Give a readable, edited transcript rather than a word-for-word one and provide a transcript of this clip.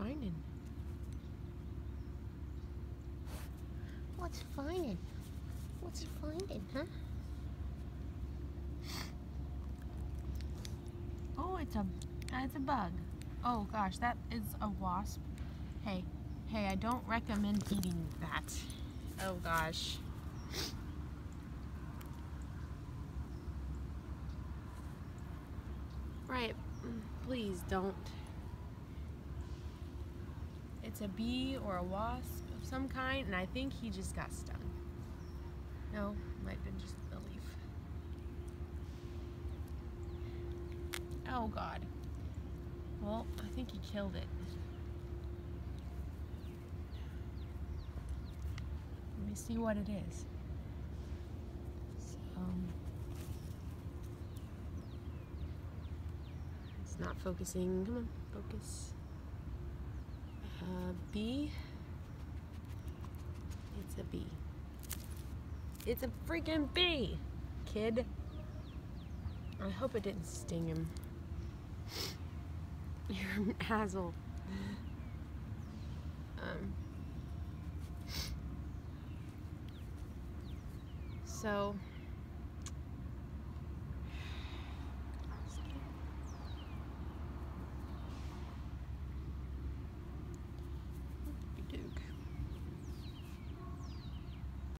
finding? What's finding? What's finding, huh? Oh, it's a bug. Oh gosh, that is a wasp. Hey, hey, I don't recommend eating that. Oh gosh. Right, please don't. It's a bee or a wasp of some kind, and I think he just got stung. No, might have been just a leaf. Oh God. Well, I think he killed it. Let me see what it is. It's not focusing. Come on, focus. Bee. It's a bee. It's a freaking bee, kid. I hope it didn't sting him. You're an asshole. So